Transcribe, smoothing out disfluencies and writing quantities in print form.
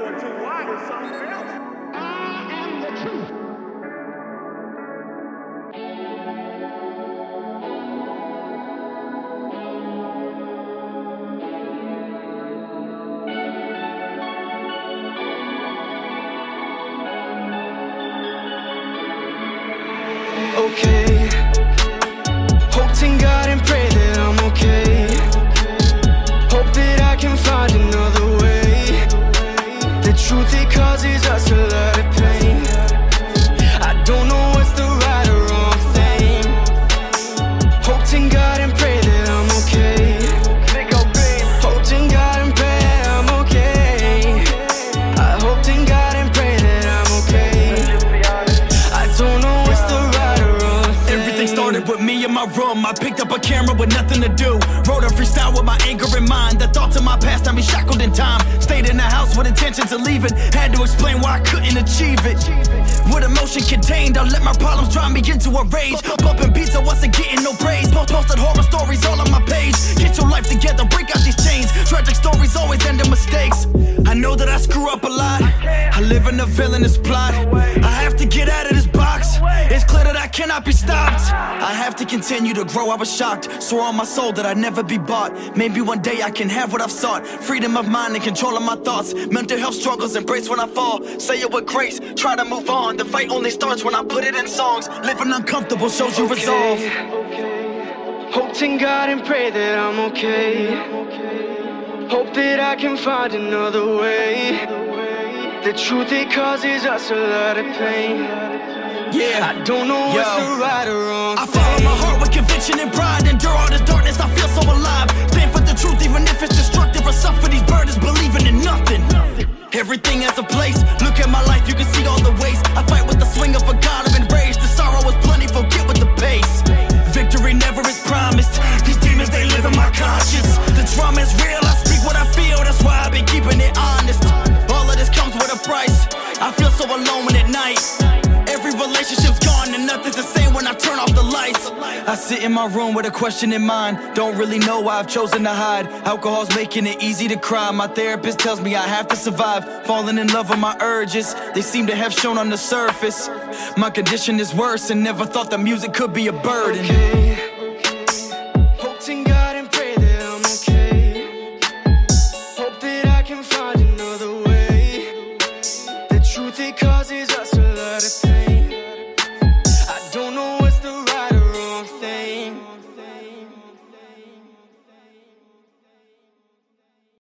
or too wide or something else. I am the truth. Okay, hope to God and pray that I'm okay. Hope that I can find another way. The truth, it causes us a lot of pain. I don't know what's the right or wrong thing. Hope to God and pray that I'm okay. Hope to God and pray that I'm okay. I hope to God and pray that I'm okay. I don't know what's the right or wrong thing. Everything started with me in my room. I picked up a camera with nothing to do. Wrote a freestyle with my anger in mind. The thoughts of my past had me shackled in time. Stayed in the house with intentions of leaving. Had to explain why I couldn't achieve it. With emotion contained, I let my problems drive me into a rage. Bumping beats, I wasn't getting no praise. Posted horror stories all on my page. Get your life together, break out these chains. Tragic stories always end in mistakes. I know that I screw up a lot. I live in a villainous plot. I have to get out of this box. It's clear that I cannot be stopped. I have to continue to grow. I was shocked. Swore on my soul that I'd never be bought. Maybe one day I can have what I've sought. Freedom of mind and control of my thoughts. Mental health struggles, embrace when I fall. Say it with grace, try to move on. The fight only starts when I put it in songs. Living uncomfortable shows you resolve. Hope to God and pray that I'm okay. Hope that I can find another way. The truth, it causes us a lot of pain. Yeah, I don't know what's the right or wrong thing. I follow my heart with conviction and pride. Endure all this darkness, I feel so alive. Stand for the truth even if it's destructive. I suffer these burdens believing in nothing. Everything has a place. Look at my life, you can see all the ways. I fight with the swing of a god of enraged. The sorrow is plenty, forget with the pace. Victory never is promised. These demons, they live in my conscience. The drama is real, I speak what I feel. That's why I've been keeping it honest. All of this comes with a price. I feel so alone at night. Every relationship's gone and nothing's the same when I turn off the lights. I sit in my room with a question in mind. Don't really know why I've chosen to hide. Alcohol's making it easy to cry. My therapist tells me I have to survive. Falling in love with my urges, they seem to have shown on the surface. My condition is worse and never thought that music could be a burden. Okay.